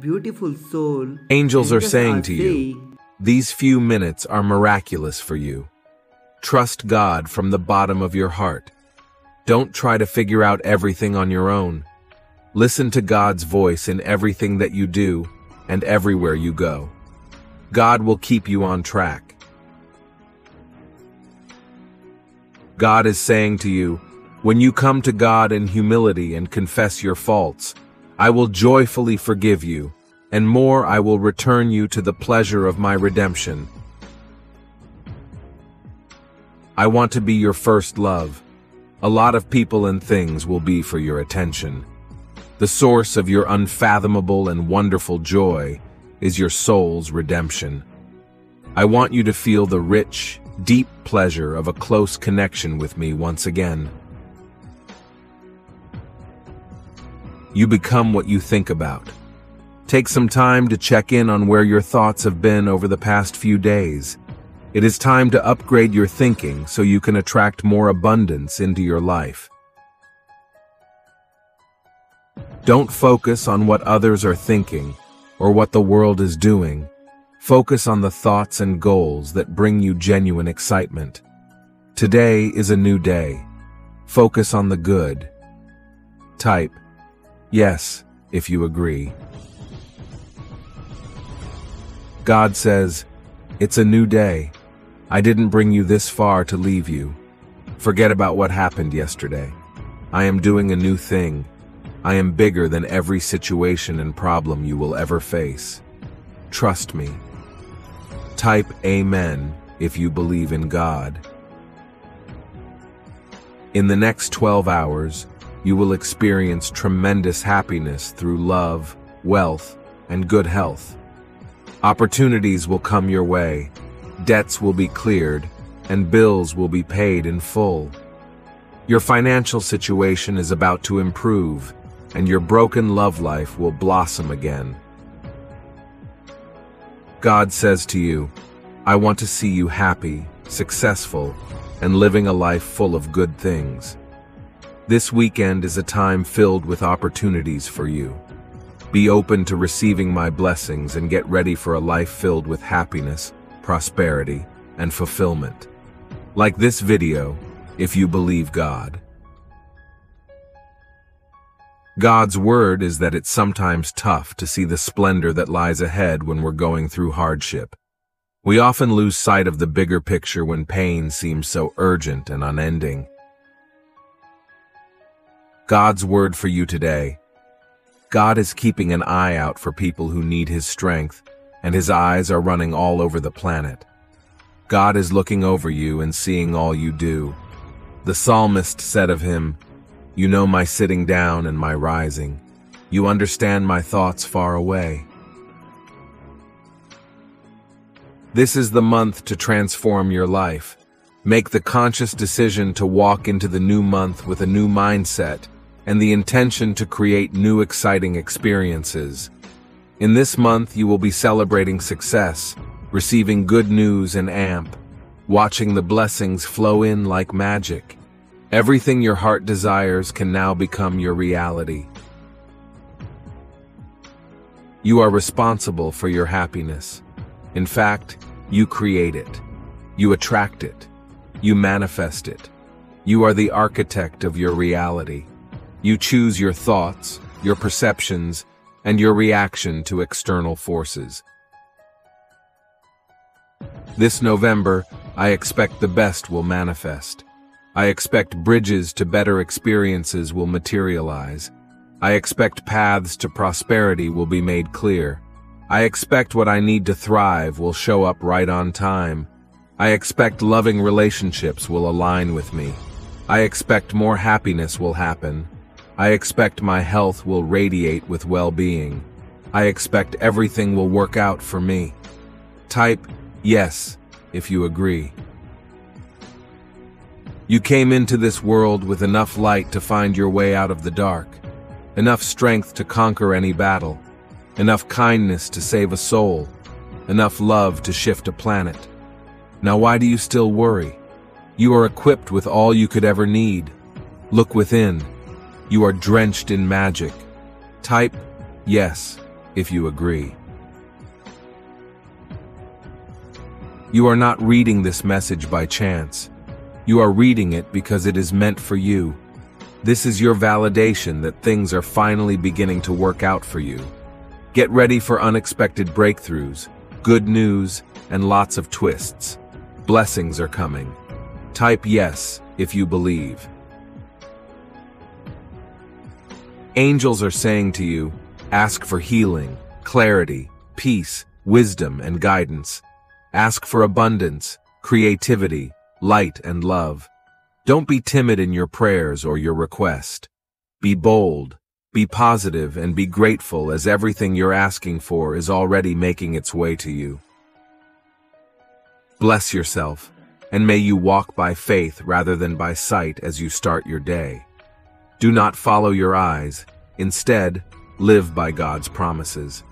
beautiful soul. Angels are saying to you, these few minutes are miraculous for you. Trust God from the bottom of your heart. Don't try to figure out everything on your own. Listen to God's voice in everything that you do and everywhere you go. God will keep you on track. God is saying to you, when you come to God in humility and confess your faults, I will joyfully forgive you, and more I will return you to the pleasure of my redemption. I want to be your first love. A lot of people and things will be for your attention. The source of your unfathomable and wonderful joy is your soul's redemption. I want you to feel the rich, deep pleasure of a close connection with me once again. You become what you think about. Take some time to check in on where your thoughts have been over the past few days. It is time to upgrade your thinking so you can attract more abundance into your life. Don't focus on what others are thinking or what the world is doing. Focus on the thoughts and goals that bring you genuine excitement. Today is a new day. Focus on the good. Type yes if you agree. God says, it's a new day. I didn't bring you this far to leave you. Forget about what happened yesterday. I am doing a new thing. I am bigger than every situation and problem you will ever face. Trust me. Type Amen if you believe in God. In the next 12 hours, you will experience tremendous happiness through love, wealth, and good health. Opportunities will come your way, debts will be cleared, and bills will be paid in full. Your financial situation is about to improve, and your broken love life will blossom again. God says to you, I want to see you happy, successful, and living a life full of good things. This weekend is a time filled with opportunities for you. Be open to receiving my blessings and get ready for a life filled with happiness, prosperity, and fulfillment. Like this video, if you believe God. God's word is that it's sometimes tough to see the splendor that lies ahead when we're going through hardship. We often lose sight of the bigger picture when pain seems so urgent and unending. God's word for you today. God is keeping an eye out for people who need His strength, and His eyes are running all over the planet. God is looking over you and seeing all you do. The psalmist said of Him, You know my sitting down and my rising. You understand my thoughts far away. This is the month to transform your life. Make the conscious decision to walk into the new month with a new mindset and the intention to create new exciting experiences. In this month, you will be celebrating success, receiving good news and amp, watching the blessings flow in like magic. Everything your heart desires can now become your reality. You are responsible for your happiness. In fact, you create it. You attract it. You manifest it. You are the architect of your reality. You choose your thoughts, your perceptions, and your reaction to external forces. This November, I expect the best will manifest. I expect bridges to better experiences will materialize. I expect paths to prosperity will be made clear. I expect what I need to thrive will show up right on time. I expect loving relationships will align with me. I expect more happiness will happen. I expect my health will radiate with well-being. I expect everything will work out for me. Type yes if you agree. You came into this world with enough light to find your way out of the dark, enough strength to conquer any battle, enough kindness to save a soul, enough love to shift a planet. Now why do you still worry? You are equipped with all you could ever need. Look within. You are drenched in magic. Type yes if you agree. You are not reading this message by chance. You are reading it because it is meant for you. This is your validation that things are finally beginning to work out for you. Get ready for unexpected breakthroughs, good news, and lots of twists. Blessings are coming. Type yes if you believe. Angels are saying to you, ask for healing, clarity, peace, wisdom, and guidance. Ask for abundance, creativity, light, and love. Don't be timid in your prayers or your request. Be bold, be positive, and be grateful, as everything you're asking for is already making its way to you. Bless yourself, and may you walk by faith rather than by sight as you start your day. Do not follow your eyes. Instead, live by God's promises.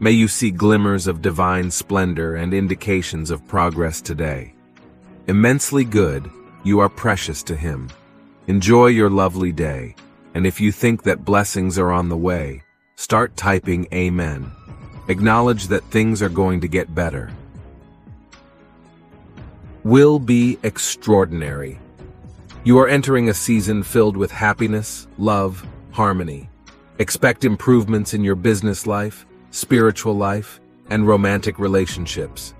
May you see glimmers of divine splendor and indications of progress today. Immensely good, you are precious to Him. Enjoy your lovely day, and if you think that blessings are on the way, start typing Amen. Acknowledge that things are going to get better. Will be extraordinary. You are entering a season filled with happiness, love, harmony. Expect improvements in your business life, spiritual life, and romantic relationships.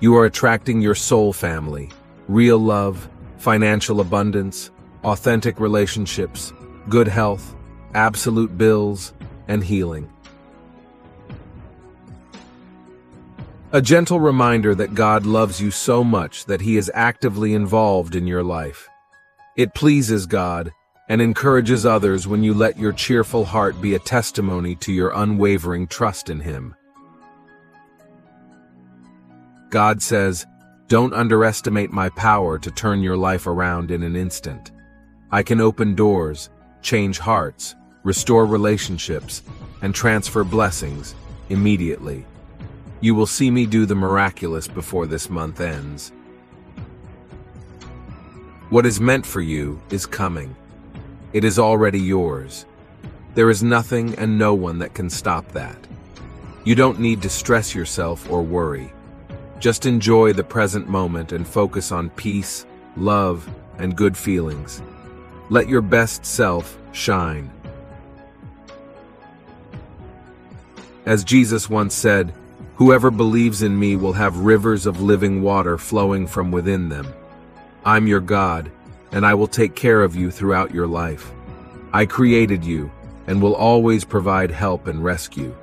You are attracting your soul family, real love, financial abundance, authentic relationships, good health, absolute bills, and healing. A gentle reminder that God loves you so much that He is actively involved in your life. It pleases God and encourages others when you let your cheerful heart be a testimony to your unwavering trust in Him. God says, "Don't underestimate my power to turn your life around in an instant. I can open doors, change hearts, restore relationships, and transfer blessings immediately. You will see me do the miraculous before this month ends." What is meant for you is coming. It is already yours. There is nothing and no one that can stop that. You don't need to stress yourself or worry. Just enjoy the present moment and focus on peace, love, and good feelings. Let your best self shine. As Jesus once said, "Whoever believes in me will have rivers of living water flowing from within them. I'm your God, and I will take care of you throughout your life. I created you, and will always provide help and rescue.